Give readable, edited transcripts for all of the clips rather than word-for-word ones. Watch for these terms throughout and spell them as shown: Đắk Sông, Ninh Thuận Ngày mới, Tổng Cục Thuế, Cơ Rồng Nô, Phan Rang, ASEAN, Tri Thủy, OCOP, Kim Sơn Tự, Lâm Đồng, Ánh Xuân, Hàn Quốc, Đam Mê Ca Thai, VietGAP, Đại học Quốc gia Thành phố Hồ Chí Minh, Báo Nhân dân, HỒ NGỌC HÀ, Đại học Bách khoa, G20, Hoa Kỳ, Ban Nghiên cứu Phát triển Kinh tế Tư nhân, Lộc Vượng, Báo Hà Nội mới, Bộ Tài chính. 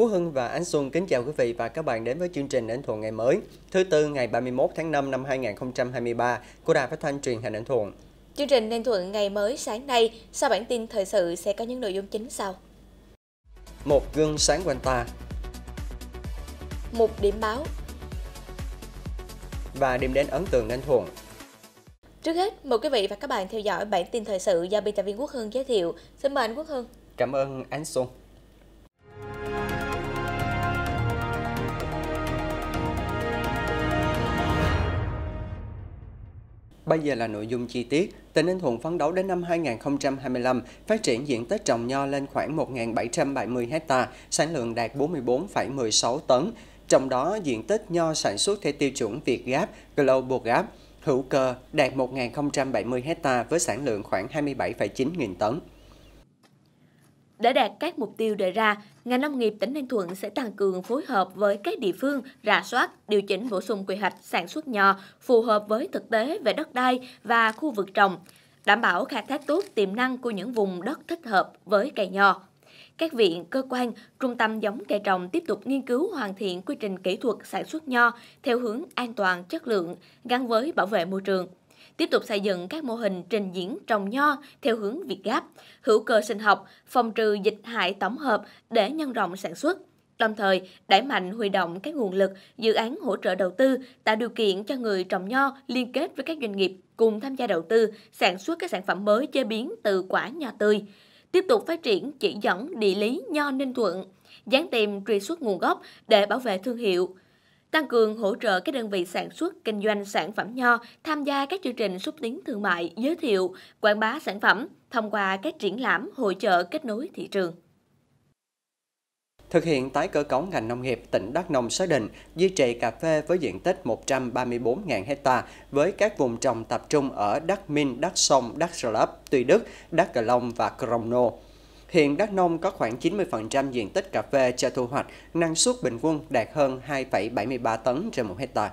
Quốc Hưng và Ánh Xuân kính chào quý vị và các bạn đến với chương trình Ninh Thuận ngày mới, thứ Tư ngày 31 tháng 5 năm 2023 của Đài Phát Thanh truyền hình Ninh Thuận. Chương trình Ninh Thuận ngày mới sáng nay, sau bản tin thời sự sẽ có những nội dung chính sau. Một gương sáng quanh ta, một điểm báo và điểm đến ấn tượng Ninh Thuận. Trước hết, mời quý vị và các bạn theo dõi bản tin thời sự do biên tập viên Quốc Hưng giới thiệu. Xin mời anh Quốc Hưng. Cảm ơn Ánh Xuân. Bây giờ là nội dung chi tiết. Tỉnh Ninh Thuận phấn đấu đến năm 2025 phát triển diện tích trồng nho lên khoảng 1.770 ha, sản lượng đạt 44,16 tấn. Trong đó, diện tích nho sản xuất theo tiêu chuẩn VietGAP, Global Gap, hữu cơ đạt 1.070 ha với sản lượng khoảng 27,9 nghìn tấn. Để đạt các mục tiêu đề ra, ngành nông nghiệp tỉnh Ninh Thuận sẽ tăng cường phối hợp với các địa phương, rà soát, điều chỉnh bổ sung quy hoạch sản xuất nho phù hợp với thực tế về đất đai và khu vực trồng, đảm bảo khai thác tốt tiềm năng của những vùng đất thích hợp với cây nho. Các viện, cơ quan, trung tâm giống cây trồng tiếp tục nghiên cứu hoàn thiện quy trình kỹ thuật sản xuất nho theo hướng an toàn, chất lượng, gắn với bảo vệ môi trường. Tiếp tục xây dựng các mô hình trình diễn trồng nho theo hướng VietGAP, hữu cơ sinh học, phòng trừ dịch hại tổng hợp để nhân rộng sản xuất. Đồng thời, đẩy mạnh huy động các nguồn lực, dự án hỗ trợ đầu tư, tạo điều kiện cho người trồng nho liên kết với các doanh nghiệp cùng tham gia đầu tư, sản xuất các sản phẩm mới chế biến từ quả nho tươi. Tiếp tục phát triển chỉ dẫn địa lý nho Ninh Thuận, dán tem truy xuất nguồn gốc để bảo vệ thương hiệu. Tăng cường hỗ trợ các đơn vị sản xuất, kinh doanh sản phẩm nho tham gia các chương trình xúc tiến thương mại, giới thiệu, quảng bá sản phẩm thông qua các triển lãm, hội chợ kết nối thị trường. Thực hiện tái cơ cấu ngành nông nghiệp, tỉnh Đắk Nông xác định duy trì cà phê với diện tích 134.000 ha với các vùng trồng tập trung ở Đắk Min, Đắk Sông, Đắk Sơ Lắp, Tùy Đức, Đắk Cờ Long và Cơ Rồng Nô. Hiện Đắk Nông có khoảng 90% diện tích cà phê cho thu hoạch, năng suất bình quân đạt hơn 2,73 tấn trên 1 hectare.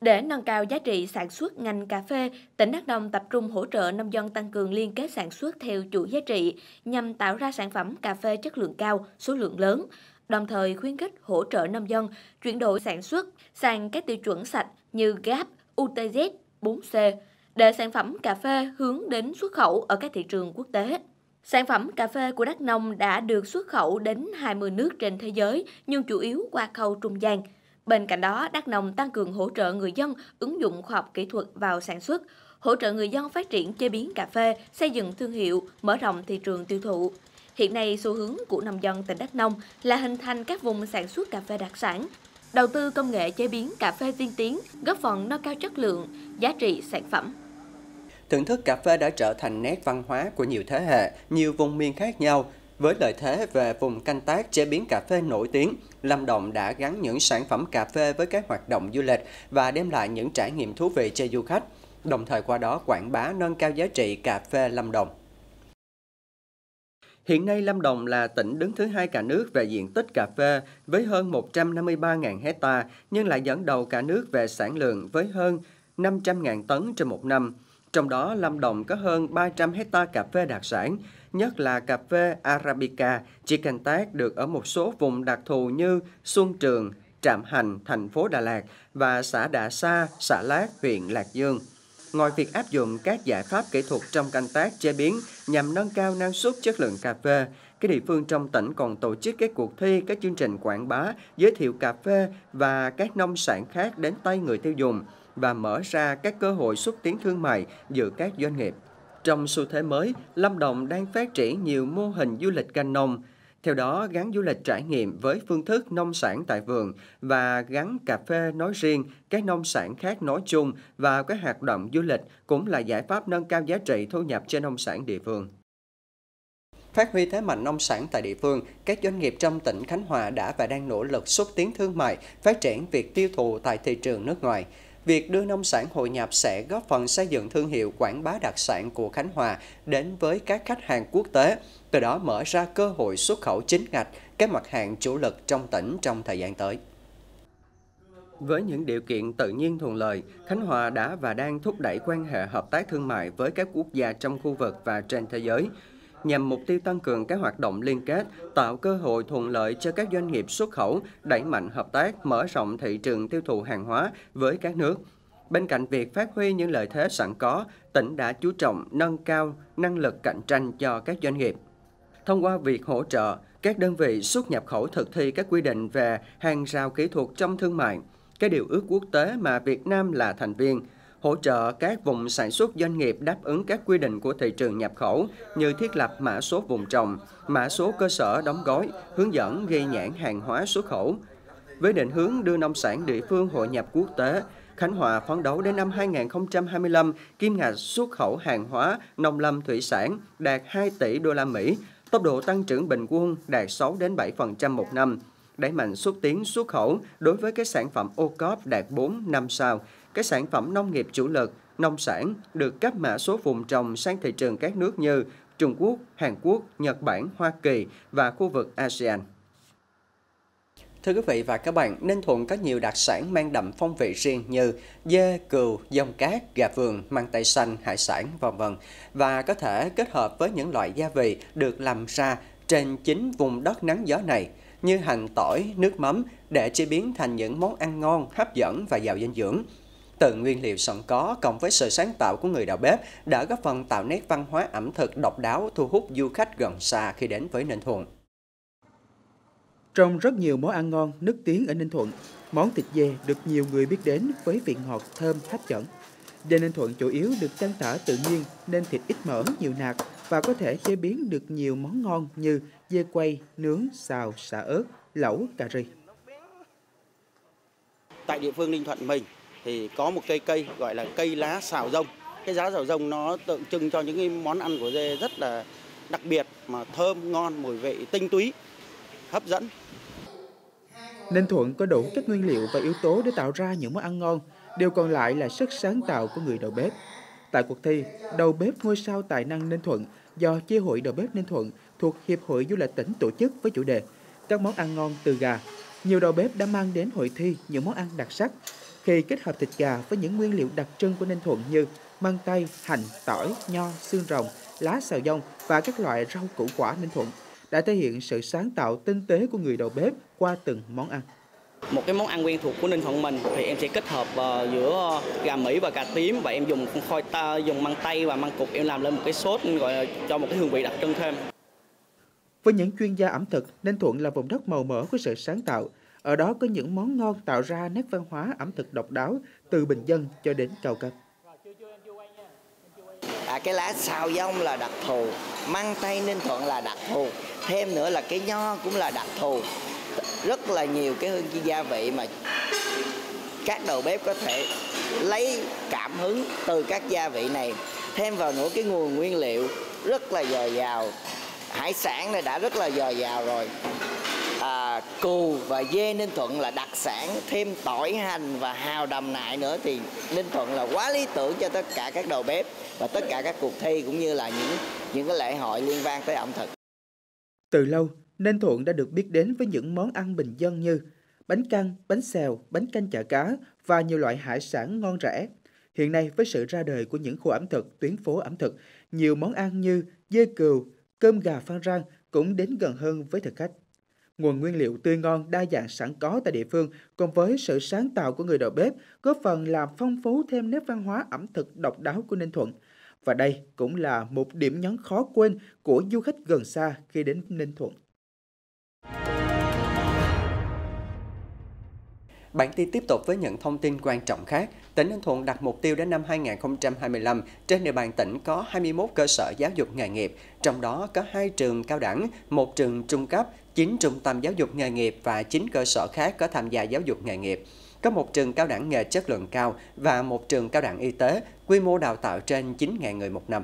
Để nâng cao giá trị sản xuất ngành cà phê, tỉnh Đắk Nông tập trung hỗ trợ nông dân tăng cường liên kết sản xuất theo chuỗi giá trị nhằm tạo ra sản phẩm cà phê chất lượng cao, số lượng lớn, đồng thời khuyến khích hỗ trợ nông dân chuyển đổi sản xuất sang các tiêu chuẩn sạch như GAP, UTZ, 4C để sản phẩm cà phê hướng đến xuất khẩu ở các thị trường quốc tế. Sản phẩm cà phê của Đắk Nông đã được xuất khẩu đến 20 nước trên thế giới, nhưng chủ yếu qua khâu trung gian. Bên cạnh đó, Đắk Nông tăng cường hỗ trợ người dân ứng dụng khoa học kỹ thuật vào sản xuất, hỗ trợ người dân phát triển chế biến cà phê, xây dựng thương hiệu, mở rộng thị trường tiêu thụ. Hiện nay, xu hướng của nông dân tỉnh Đắk Nông là hình thành các vùng sản xuất cà phê đặc sản, đầu tư công nghệ chế biến cà phê tiên tiến, góp phần nâng cao chất lượng, giá trị sản phẩm. Thưởng thức cà phê đã trở thành nét văn hóa của nhiều thế hệ, nhiều vùng miền khác nhau. Với lợi thế về vùng canh tác chế biến cà phê nổi tiếng, Lâm Đồng đã gắn những sản phẩm cà phê với các hoạt động du lịch và đem lại những trải nghiệm thú vị cho du khách, đồng thời qua đó quảng bá nâng cao giá trị cà phê Lâm Đồng. Hiện nay, Lâm Đồng là tỉnh đứng thứ hai cả nước về diện tích cà phê với hơn 153.000 hectare, nhưng lại dẫn đầu cả nước về sản lượng với hơn 500.000 tấn trên một năm. Trong đó, Lâm Đồng có hơn 300 hectare cà phê đặc sản, nhất là cà phê Arabica, chỉ canh tác được ở một số vùng đặc thù như Xuân Trường, Trạm Hành, thành phố Đà Lạt và xã Đạ Sa, xã Lát, huyện Lạc Dương. Ngoài việc áp dụng các giải pháp kỹ thuật trong canh tác chế biến nhằm nâng cao năng suất chất lượng cà phê, các địa phương trong tỉnh còn tổ chức các cuộc thi, các chương trình quảng bá, giới thiệu cà phê và các nông sản khác đến tay người tiêu dùng, và mở ra các cơ hội xúc tiến thương mại giữa các doanh nghiệp. Trong xu thế mới, Lâm Đồng đang phát triển nhiều mô hình du lịch canh nông. Theo đó, gắn du lịch trải nghiệm với phương thức nông sản tại vườn và gắn cà phê nói riêng, các nông sản khác nói chung vào các hoạt động du lịch cũng là giải pháp nâng cao giá trị thu nhập trên nông sản địa phương. Phát huy thế mạnh nông sản tại địa phương, các doanh nghiệp trong tỉnh Khánh Hòa đã và đang nỗ lực xúc tiến thương mại, phát triển việc tiêu thụ tại thị trường nước ngoài. Việc đưa nông sản hội nhập sẽ góp phần xây dựng thương hiệu quảng bá đặc sản của Khánh Hòa đến với các khách hàng quốc tế, từ đó mở ra cơ hội xuất khẩu chính ngạch các mặt hàng chủ lực trong tỉnh trong thời gian tới. Với những điều kiện tự nhiên thuận lợi, Khánh Hòa đã và đang thúc đẩy quan hệ hợp tác thương mại với các quốc gia trong khu vực và trên thế giới. nhằm mục tiêu tăng cường các hoạt động liên kết, tạo cơ hội thuận lợi cho các doanh nghiệp xuất khẩu, đẩy mạnh hợp tác, mở rộng thị trường tiêu thụ hàng hóa với các nước. Bên cạnh việc phát huy những lợi thế sẵn có, tỉnh đã chú trọng nâng cao năng lực cạnh tranh cho các doanh nghiệp. Thông qua việc hỗ trợ, các đơn vị xuất nhập khẩu thực thi các quy định về hàng rào kỹ thuật trong thương mại, các điều ước quốc tế mà Việt Nam là thành viên, hỗ trợ các vùng sản xuất doanh nghiệp đáp ứng các quy định của thị trường nhập khẩu như thiết lập mã số vùng trồng, mã số cơ sở đóng gói, hướng dẫn ghi nhãn hàng hóa xuất khẩu. Với định hướng đưa nông sản địa phương hội nhập quốc tế, Khánh Hòa phấn đấu đến năm 2025, kim ngạch xuất khẩu hàng hóa nông lâm thủy sản đạt 2 tỷ đô la Mỹ, tốc độ tăng trưởng bình quân đạt 6 đến 7% một năm, đẩy mạnh xúc tiến xuất khẩu đối với các sản phẩm OCOP đạt 4-5 sao, các sản phẩm nông nghiệp chủ lực, nông sản được cấp mã số vùng trồng sang thị trường các nước như Trung Quốc, Hàn Quốc, Nhật Bản, Hoa Kỳ và khu vực ASEAN. Thưa quý vị và các bạn, Ninh Thuận có nhiều đặc sản mang đậm phong vị riêng như dê, cừu, dông cát, gà vườn, măng tây xanh, hải sản, v.v. và có thể kết hợp với những loại gia vị được làm ra trên chính vùng đất nắng gió này như hành, tỏi, nước mắm để chế biến thành những món ăn ngon, hấp dẫn và giàu dinh dưỡng. Từ nguyên liệu sẵn có cộng với sự sáng tạo của người đầu bếp đã góp phần tạo nét văn hóa ẩm thực độc đáo thu hút du khách gần xa khi đến với Ninh Thuận. Trong rất nhiều món ăn ngon nức tiếng ở Ninh Thuận, món thịt dê được nhiều người biết đến với vị ngọt thơm hấp dẫn. Dê Ninh Thuận chủ yếu được chăn thả tự nhiên nên thịt ít mỡ, nhiều nạc và có thể chế biến được nhiều món ngon như dê quay, nướng, xào, sả ớt, lẩu, cà ri. Tại địa phương Ninh Thuận mình thì có một cây gọi là cây lá xào rông. Cái lá xào rông nó tượng trưng cho những cái món ăn của dê rất là đặc biệt mà thơm, ngon, mùi vị tinh túy, hấp dẫn. Ninh Thuận có đủ các nguyên liệu và yếu tố để tạo ra những món ăn ngon, điều còn lại là sức sáng tạo của người đầu bếp. Tại cuộc thi, đầu bếp ngôi sao tài năng Ninh Thuận do Chi hội đầu bếp Ninh Thuận thuộc Hiệp hội Du lịch tỉnh tổ chức với chủ đề các món ăn ngon từ gà. Nhiều đầu bếp đã mang đến hội thi những món ăn đặc sắc khi kết hợp thịt gà với những nguyên liệu đặc trưng của Ninh Thuận như măng tây, hành, tỏi, nho, xương rồng, lá xào dông và các loại rau củ quả Ninh Thuận, đã thể hiện sự sáng tạo tinh tế của người đầu bếp qua từng món ăn. Một cái món ăn quen thuộc của Ninh Thuận mình thì em sẽ kết hợp giữa gà Mỹ và gà tím, và em dùng măng tây và măng cụt, em làm lên một cái sốt gọi là cho một cái hương vị đặc trưng thêm. Với những chuyên gia ẩm thực, Ninh Thuận là vùng đất màu mỡ của sự sáng tạo. Ở đó có những món ngon tạo ra nét văn hóa ẩm thực độc đáo từ bình dân cho đến cao cấp. Cái lá xào dông là đặc thù, măng tây Ninh Thuận là đặc thù, thêm nữa là cái nho cũng là đặc thù. Rất là nhiều cái hương vị gia vị mà các đầu bếp có thể lấy cảm hứng từ các gia vị này, thêm vào nữa cái nguồn nguyên liệu rất là dồi dào. Hải sản này đã rất là dồi dào rồi. Cừu và dê Ninh Thuận là đặc sản, thêm tỏi, hành và hào đầm nại nữa thì Ninh Thuận là quá lý tưởng cho tất cả các đầu bếp và tất cả các cuộc thi cũng như là những cái lễ hội liên quan tới ẩm thực. Từ lâu, Ninh Thuận đã được biết đến với những món ăn bình dân như bánh căn, bánh xèo, bánh canh chả cá và nhiều loại hải sản ngon rẻ. Hiện nay với sự ra đời của những khu ẩm thực, tuyến phố ẩm thực, nhiều món ăn như dê cừu, cơm gà phan rang cũng đến gần hơn với thực khách. Nguồn nguyên liệu tươi ngon đa dạng sẵn có tại địa phương, cùng với sự sáng tạo của người đầu bếp, góp phần làm phong phú thêm nét văn hóa ẩm thực độc đáo của Ninh Thuận. Và đây cũng là một điểm nhấn khó quên của du khách gần xa khi đến Ninh Thuận. Bản tin tiếp tục với những thông tin quan trọng khác. Tỉnh Ninh Thuận đặt mục tiêu đến năm 2025, trên địa bàn tỉnh có 21 cơ sở giáo dục nghề nghiệp, trong đó có 2 trường cao đẳng, 1 trường trung cấp, 9 trung tâm giáo dục nghề nghiệp và 9 cơ sở khác có tham gia giáo dục nghề nghiệp. Có 1 trường cao đẳng nghề chất lượng cao và 1 trường cao đẳng y tế, quy mô đào tạo trên 9.000 người một năm.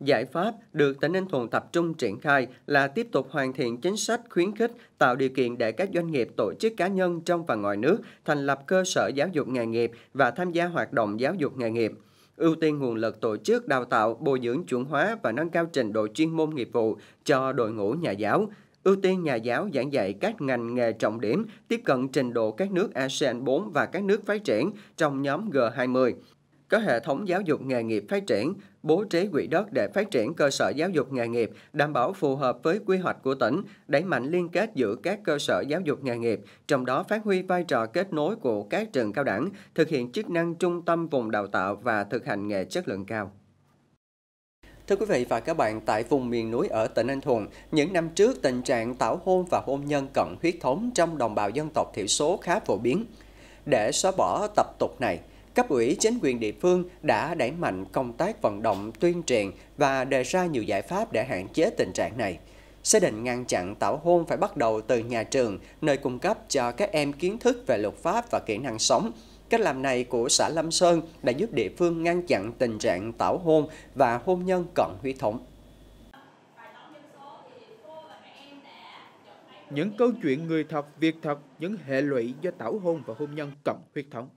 Giải pháp được tỉnh Ninh Thuận tập trung triển khai là tiếp tục hoàn thiện chính sách khuyến khích, tạo điều kiện để các doanh nghiệp, tổ chức cá nhân trong và ngoài nước thành lập cơ sở giáo dục nghề nghiệp và tham gia hoạt động giáo dục nghề nghiệp. Ưu tiên nguồn lực tổ chức, đào tạo, bồi dưỡng chuẩn hóa và nâng cao trình độ chuyên môn nghiệp vụ cho đội ngũ nhà giáo. Ưu tiên nhà giáo giảng dạy các ngành nghề trọng điểm, tiếp cận trình độ các nước ASEAN 4 và các nước phát triển trong nhóm G20. Có hệ thống giáo dục nghề nghiệp phát triển, bố trí quỹ đất để phát triển cơ sở giáo dục nghề nghiệp, đảm bảo phù hợp với quy hoạch của tỉnh, đẩy mạnh liên kết giữa các cơ sở giáo dục nghề nghiệp, trong đó phát huy vai trò kết nối của các trường cao đẳng, thực hiện chức năng trung tâm vùng đào tạo và thực hành nghề chất lượng cao. Thưa quý vị và các bạn, tại vùng miền núi ở tỉnh Ninh Thuận, những năm trước tình trạng tảo hôn và hôn nhân cận huyết thống trong đồng bào dân tộc thiểu số khá phổ biến. Để xóa bỏ tập tục này, cấp ủy chính quyền địa phương đã đẩy mạnh công tác vận động tuyên truyền và đề ra nhiều giải pháp để hạn chế tình trạng này. Xác định ngăn chặn tảo hôn phải bắt đầu từ nhà trường, nơi cung cấp cho các em kiến thức về luật pháp và kỹ năng sống. Cách làm này của xã Lâm Sơn đã giúp địa phương ngăn chặn tình trạng tảo hôn và hôn nhân cận huyết thống. Những câu chuyện người thật, việc thật, những hệ lụy do tảo hôn và hôn nhân cận huyết thống.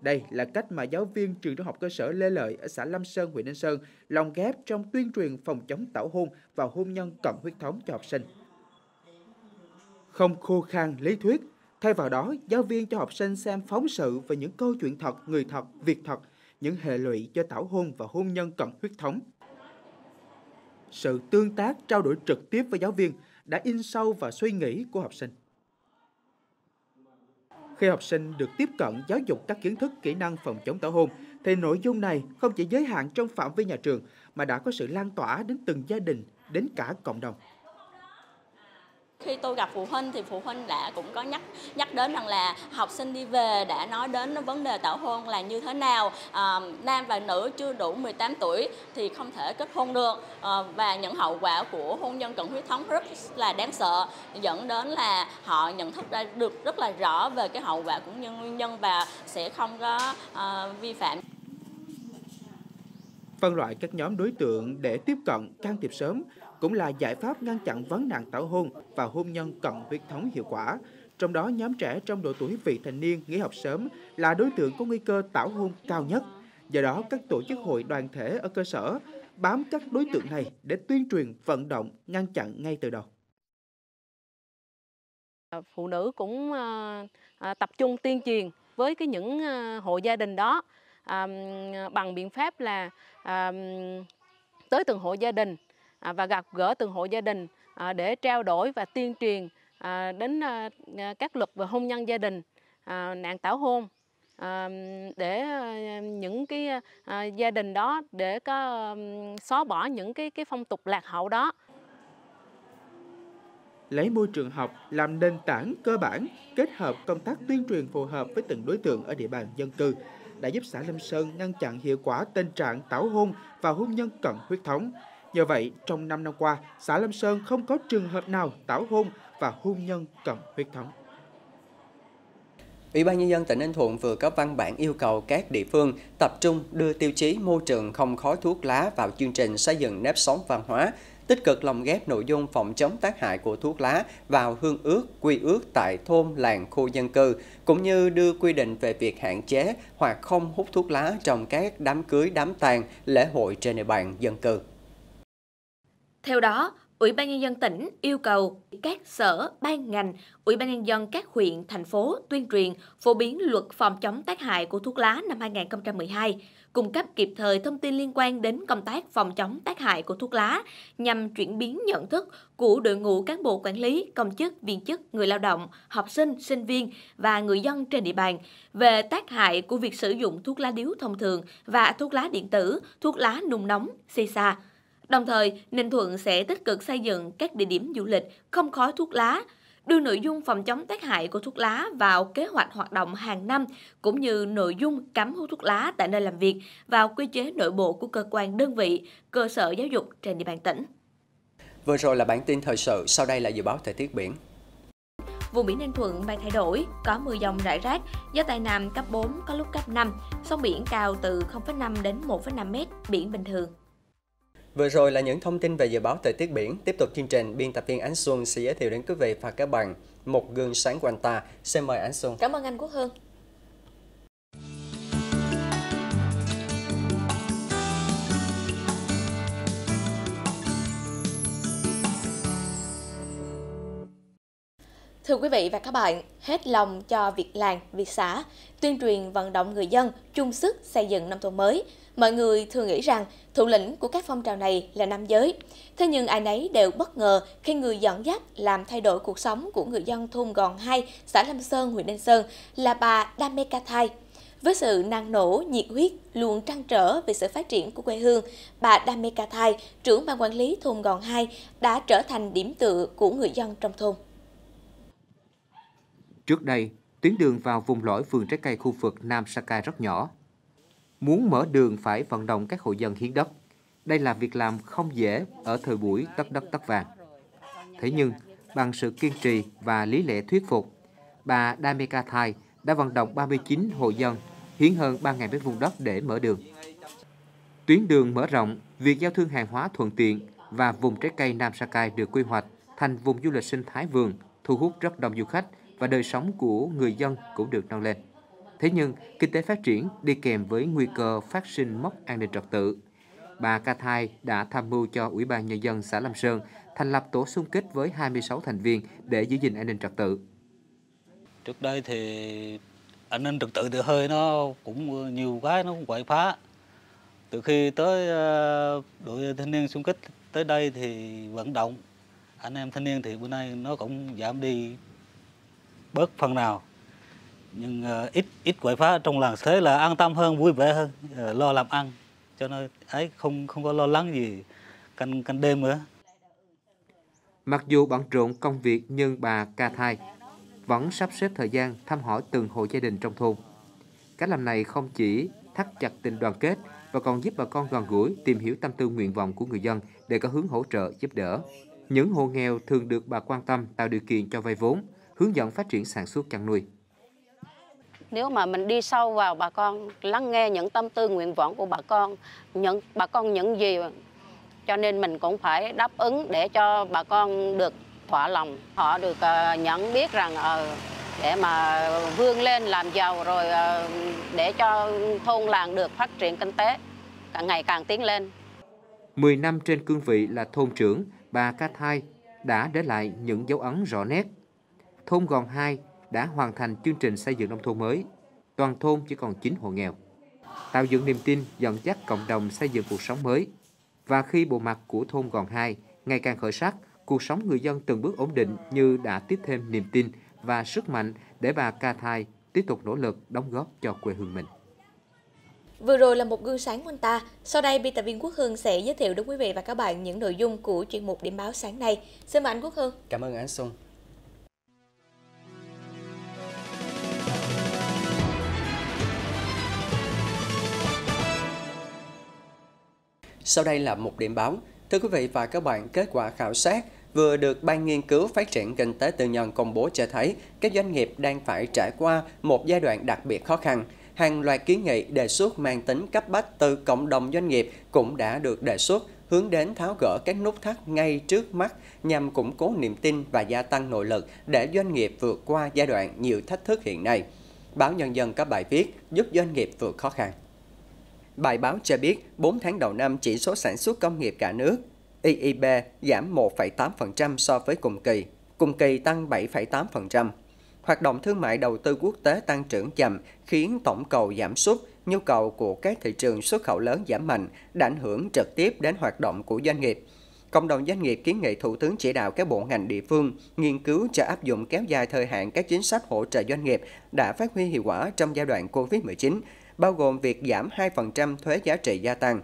Đây là cách mà giáo viên trường trung học cơ sở Lê Lợi ở xã Lâm Sơn, huyện Ninh Sơn lồng ghép trong tuyên truyền phòng chống tảo hôn và hôn nhân cận huyết thống cho học sinh. Không khô khan lý thuyết, thay vào đó giáo viên cho học sinh xem phóng sự về những câu chuyện thật, người thật, việc thật, những hệ lụy do tảo hôn và hôn nhân cận huyết thống. Sự tương tác, trao đổi trực tiếp với giáo viên đã in sâu vào suy nghĩ của học sinh. Khi học sinh được tiếp cận giáo dục các kiến thức, kỹ năng phòng chống tảo hôn, thì nội dung này không chỉ giới hạn trong phạm vi nhà trường mà đã có sự lan tỏa đến từng gia đình, đến cả cộng đồng. Khi tôi gặp phụ huynh thì phụ huynh đã cũng có nhắc đến rằng là học sinh đi về đã nói đến vấn đề tảo hôn là như thế nào, nam và nữ chưa đủ 18 tuổi thì không thể kết hôn được, và những hậu quả của hôn nhân cận huyết thống rất là đáng sợ, dẫn đến là họ nhận thức ra được rất là rõ về cái hậu quả cũng như nguyên nhân và sẽ không có vi phạm. Phân loại các nhóm đối tượng để tiếp cận, can thiệp sớm cũng là giải pháp ngăn chặn vấn nạn tảo hôn và hôn nhân cận huyết thống hiệu quả. Trong đó, nhóm trẻ trong độ tuổi vị thành niên nghỉ học sớm là đối tượng có nguy cơ tảo hôn cao nhất. Do đó, các tổ chức hội đoàn thể ở cơ sở bám các đối tượng này để tuyên truyền, vận động, ngăn chặn ngay từ đầu. Phụ nữ cũng tập trung tuyên truyền với những hộ gia đình đó bằng biện pháp là tới từng hộ gia đình và gặp gỡ từng hộ gia đình để trao đổi và tuyên truyền đến các luật về hôn nhân gia đình, nạn tảo hôn, để những cái gia đình đó để có xóa bỏ những cái phong tục lạc hậu đó. Lấy môi trường học làm nền tảng cơ bản, kết hợp công tác tuyên truyền phù hợp với từng đối tượng ở địa bàn dân cư đã giúp xã Lâm Sơn ngăn chặn hiệu quả tình trạng tảo hôn và hôn nhân cận huyết thống. Nhờ vậy, trong 5 năm qua, xã Lâm Sơn không có trường hợp nào tảo hôn và hôn nhân cận huyết thống. Ủy ban Nhân dân tỉnh Ninh Thuận vừa có văn bản yêu cầu các địa phương tập trung đưa tiêu chí môi trường không khói thuốc lá vào chương trình xây dựng nếp sống văn hóa, tích cực lồng ghép nội dung phòng chống tác hại của thuốc lá vào hương ước, quy ước tại thôn, làng, khu dân cư, cũng như đưa quy định về việc hạn chế hoặc không hút thuốc lá trong các đám cưới, đám tang, lễ hội trên địa bàn dân cư. Theo đó, Ủy ban Nhân dân tỉnh yêu cầu các sở, ban ngành, Ủy ban Nhân dân các huyện, thành phố tuyên truyền, phổ biến luật phòng chống tác hại của thuốc lá năm 2012, cung cấp kịp thời thông tin liên quan đến công tác phòng chống tác hại của thuốc lá nhằm chuyển biến nhận thức của đội ngũ cán bộ quản lý, công chức, viên chức, người lao động, học sinh, sinh viên và người dân trên địa bàn về tác hại của việc sử dụng thuốc lá điếu thông thường và thuốc lá điện tử, thuốc lá nung nóng, xì xa. Đồng thời, Ninh Thuận sẽ tích cực xây dựng các địa điểm du lịch không khói thuốc lá, đưa nội dung phòng chống tác hại của thuốc lá vào kế hoạch hoạt động hàng năm, cũng như nội dung cấm hút thuốc lá tại nơi làm việc vào quy chế nội bộ của cơ quan đơn vị, cơ sở giáo dục trên địa bàn tỉnh. Vừa rồi là bản tin thời sự, sau đây là dự báo thời tiết biển. Vùng biển Ninh Thuận mây thay đổi, có mưa dòng rải rác, gió Tây Nam cấp 4, có lúc cấp 5, sóng biển cao từ 0,5 đến 1,5 m, biển bình thường. Vừa rồi là những thông tin về dự báo thời tiết biển. Tiếp tục chương trình, biên tập viên Ánh Xuân sẽ giới thiệu đến quý vị và các bạn một gương sáng của anh ta. Xin mời Ánh Xuân. Cảm ơn anh Quốc Hưng. Thưa quý vị và các bạn, hết lòng cho việc làng, việc xã, tuyên truyền vận động người dân chung sức xây dựng nông thôn mới. Mọi người thường nghĩ rằng thủ lĩnh của các phong trào này là nam giới. Thế nhưng ai nấy đều bất ngờ khi người dẫn dắt làm thay đổi cuộc sống của người dân thôn Gòn Hai, xã Lâm Sơn, huyện Ninh Sơn là bà Đam Mê Ca Thai. Với sự năng nổ, nhiệt huyết, luôn trăn trở về sự phát triển của quê hương, bà Đam Mê Ca Thai, trưởng ban quản lý thôn Gòn Hai, đã trở thành điểm tựa của người dân trong thôn. Trước đây, tuyến đường vào vùng lõi vườn trái cây khu vực Nam Sakai rất nhỏ. Muốn mở đường phải vận động các hộ dân hiến đất. Đây là việc làm không dễ ở thời buổi tất đất tất vàng. Thế nhưng, bằng sự kiên trì và lý lẽ thuyết phục, bà Đam Mê Ca Thai đã vận động 39 hộ dân hiến hơn 3.000 mét vuông đất để mở đường. Tuyến đường mở rộng, việc giao thương hàng hóa thuận tiện và vùng trái cây Nam Sakai được quy hoạch thành vùng du lịch sinh thái vườn, thu hút rất đông du khách và đời sống của người dân cũng được nâng lên. Thế nhưng, kinh tế phát triển đi kèm với nguy cơ phát sinh mốc an ninh trật tự. Bà Ca Thai đã tham mưu cho Ủy ban Nhân dân xã Lâm Sơn thành lập tổ xung kích với 26 thành viên để giữ gìn an ninh trật tự. Trước đây thì an ninh trật tự hơi nó cũng nhiều cái, nó cũng quậy phá. Từ khi tới đội thanh niên xung kích tới đây thì vận động, anh em thanh niên thì bữa nay nó cũng giảm đi bớt phần nào. Nhưng ít quậy phá trong làng, thế là an tâm hơn, vui vẻ hơn, lo làm ăn. Cho nên ấy không có lo lắng gì canh đêm nữa. Mặc dù bận rộn công việc nhưng bà Ca Thai vẫn sắp xếp thời gian thăm hỏi từng hộ gia đình trong thôn. Cách làm này không chỉ thắt chặt tình đoàn kết và còn giúp bà con gần gũi, tìm hiểu tâm tư nguyện vọng của người dân để có hướng hỗ trợ, giúp đỡ. Những hộ nghèo thường được bà quan tâm, tạo điều kiện cho vay vốn, hướng dẫn phát triển sản xuất chăn nuôi. Nếu mà mình đi sâu vào bà con, lắng nghe những tâm tư nguyện vọng của bà con, những gì, cho nên mình cũng phải đáp ứng để cho bà con được thỏa lòng, họ được nhận biết rằng để mà vươn lên làm giàu rồi để cho thôn làng được phát triển kinh tế, càng ngày càng tiến lên. 10 năm trên cương vị là thôn trưởng, bà Ca Thai đã để lại những dấu ấn rõ nét. Thôn Gòn Hai đã hoàn thành chương trình xây dựng nông thôn mới. Toàn thôn chỉ còn 9 hộ nghèo. Tạo dựng niềm tin, dẫn dắt cộng đồng xây dựng cuộc sống mới. Và khi bộ mặt của thôn Gòn Hai ngày càng khởi sắc, cuộc sống người dân từng bước ổn định như đã tiếp thêm niềm tin và sức mạnh để bà Ca Thai tiếp tục nỗ lực đóng góp cho quê hương mình. Vừa rồi là một gương sáng của anh ta. Sau đây, biên tập viên Quốc Hưng sẽ giới thiệu đến quý vị và các bạn những nội dung của chuyên mục Điểm báo sáng nay. Xin mời anh Quốc Hưng. Cảm ơn Ánh Xuân. Sau đây là một điểm báo. Thưa quý vị và các bạn, kết quả khảo sát vừa được Ban Nghiên cứu Phát triển Kinh tế Tư nhân công bố cho thấy các doanh nghiệp đang phải trải qua một giai đoạn đặc biệt khó khăn. Hàng loạt kiến nghị đề xuất mang tính cấp bách từ cộng đồng doanh nghiệp cũng đã được đề xuất hướng đến tháo gỡ các nút thắt ngay trước mắt nhằm củng cố niềm tin và gia tăng nội lực để doanh nghiệp vượt qua giai đoạn nhiều thách thức hiện nay. Báo Nhân dân có bài viết giúp doanh nghiệp vượt khó khăn. Bài báo cho biết 4 tháng đầu năm chỉ số sản xuất công nghiệp cả nước IIP giảm 1,8% so với cùng kỳ tăng 7,8%. Hoạt động thương mại đầu tư quốc tế tăng trưởng chậm khiến tổng cầu giảm sút, nhu cầu của các thị trường xuất khẩu lớn giảm mạnh, đã ảnh hưởng trực tiếp đến hoạt động của doanh nghiệp. Cộng đồng doanh nghiệp kiến nghị Thủ tướng chỉ đạo các bộ ngành địa phương nghiên cứu cho áp dụng kéo dài thời hạn các chính sách hỗ trợ doanh nghiệp đã phát huy hiệu quả trong giai đoạn Covid-19, bao gồm việc giảm 2% thuế giá trị gia tăng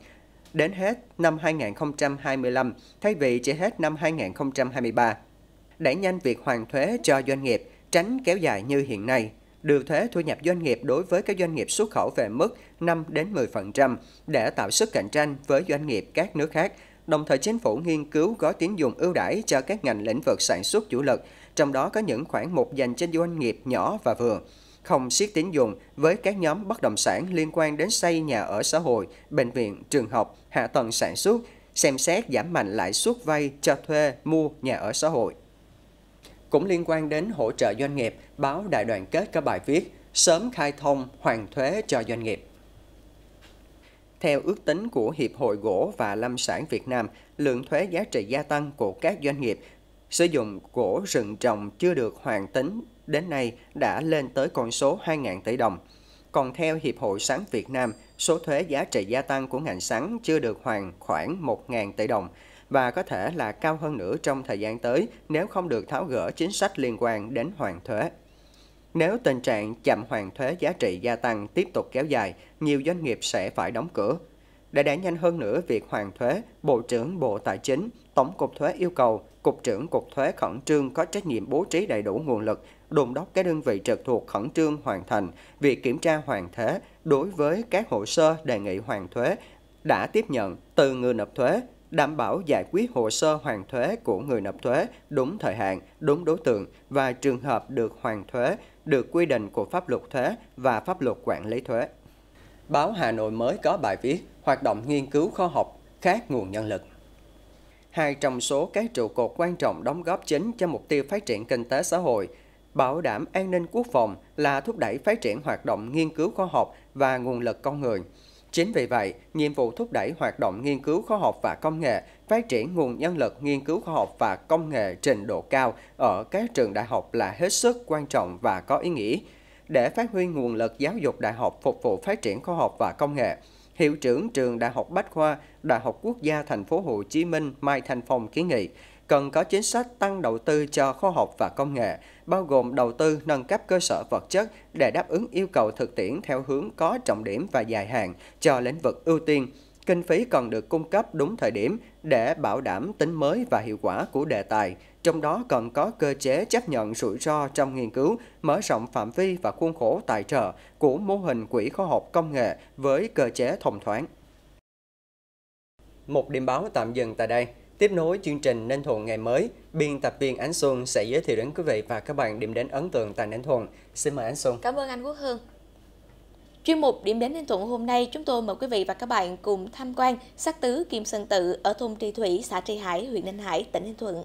đến hết năm 2025 thay vì chỉ hết năm 2023. Đẩy nhanh việc hoàn thuế cho doanh nghiệp, tránh kéo dài như hiện nay. Điều thuế thu nhập doanh nghiệp đối với các doanh nghiệp xuất khẩu về mức 5 đến 10% để tạo sức cạnh tranh với doanh nghiệp các nước khác. Đồng thời chính phủ nghiên cứu gói tín dụng ưu đãi cho các ngành lĩnh vực sản xuất chủ lực, trong đó có những khoản mục dành cho doanh nghiệp nhỏ và vừa. Không siết tín dụng với các nhóm bất động sản liên quan đến xây nhà ở xã hội, bệnh viện, trường học, hạ tầng sản xuất, xem xét giảm mạnh lãi suất vay cho thuê, mua nhà ở xã hội. Cũng liên quan đến hỗ trợ doanh nghiệp, báo Đại Đoàn Kết có bài viết sớm khai thông hoàn thuế cho doanh nghiệp. Theo ước tính của Hiệp hội Gỗ và Lâm sản Việt Nam, lượng thuế giá trị gia tăng của các doanh nghiệp Sử dụng gỗ rừng trồng chưa được hoàn tính đến nay đã lên tới con số 2.000 tỷ đồng. Còn theo Hiệp hội Sắn Việt Nam, số thuế giá trị gia tăng của ngành sắn chưa được hoàn khoảng 1.000 tỷ đồng và có thể là cao hơn nữa trong thời gian tới nếu không được tháo gỡ chính sách liên quan đến hoàn thuế. Nếu tình trạng chậm hoàn thuế giá trị gia tăng tiếp tục kéo dài, nhiều doanh nghiệp sẽ phải đóng cửa. Để đẩy nhanh hơn nữa việc hoàn thuế, Bộ trưởng Bộ Tài chính, Tổng cục Thuế yêu cầu Cục trưởng Cục Thuế khẩn trương có trách nhiệm bố trí đầy đủ nguồn lực, đôn đốc các đơn vị trực thuộc khẩn trương hoàn thành việc kiểm tra hoàn thuế đối với các hồ sơ đề nghị hoàn thuế đã tiếp nhận từ người nộp thuế, đảm bảo giải quyết hồ sơ hoàn thuế của người nộp thuế đúng thời hạn, đúng đối tượng và trường hợp được hoàn thuế, được quy định của pháp luật thuế và pháp luật quản lý thuế. Báo Hà Nội mới có bài viết hoạt động nghiên cứu khoa học khác nguồn nhân lực. Hai trong số các trụ cột quan trọng đóng góp chính cho mục tiêu phát triển kinh tế xã hội, bảo đảm an ninh quốc phòng là thúc đẩy phát triển hoạt động nghiên cứu khoa học và nguồn lực con người. Chính vì vậy, nhiệm vụ thúc đẩy hoạt động nghiên cứu khoa học và công nghệ, phát triển nguồn nhân lực nghiên cứu khoa học và công nghệ trình độ cao ở các trường đại học là hết sức quan trọng và có ý nghĩa. Để phát huy nguồn lực giáo dục đại học phục vụ phát triển khoa học và công nghệ, Hiệu trưởng Trường Đại học Bách Khoa, Đại học Quốc gia Thành phố Hồ Chí Minh Mai Thanh Phong kiến nghị cần có chính sách tăng đầu tư cho khoa học và công nghệ, bao gồm đầu tư nâng cấp cơ sở vật chất để đáp ứng yêu cầu thực tiễn theo hướng có trọng điểm và dài hạn cho lĩnh vực ưu tiên. Kinh phí cần được cung cấp đúng thời điểm để bảo đảm tính mới và hiệu quả của đề tài. Trong đó cần có cơ chế chấp nhận rủi ro trong nghiên cứu, mở rộng phạm vi và khuôn khổ tài trợ của mô hình quỹ khoa học công nghệ với cơ chế thông thoáng. Một điểm báo tạm dừng tại đây. Tiếp nối chương trình Ninh Thuận ngày mới, biên tập viên Ánh Xuân sẽ giới thiệu đến quý vị và các bạn điểm đến ấn tượng tại Ninh Thuận. Xin mời Ánh Xuân. Cảm ơn anh Quốc Hưng. Chuyên mục Điểm đến Ninh Thuận hôm nay, chúng tôi mời quý vị và các bạn cùng tham quan sắc tứ Kim Sơn Tự ở thôn Tri Thủy, xã Tri Hải, huyện Ninh Hải, tỉnh Ninh Thuận.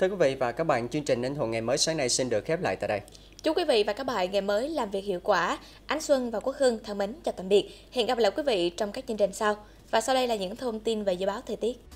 Thưa quý vị và các bạn, chương trình Ninh Thuận ngày mới sáng nay xin được khép lại tại đây. Chúc quý vị và các bạn ngày mới làm việc hiệu quả. Ánh Xuân và Quốc Hưng thân mến chào tạm biệt. Hẹn gặp lại quý vị trong các chương trình sau. Và sau đây là những thông tin về dự báo thời tiết.